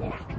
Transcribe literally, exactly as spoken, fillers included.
Yeah.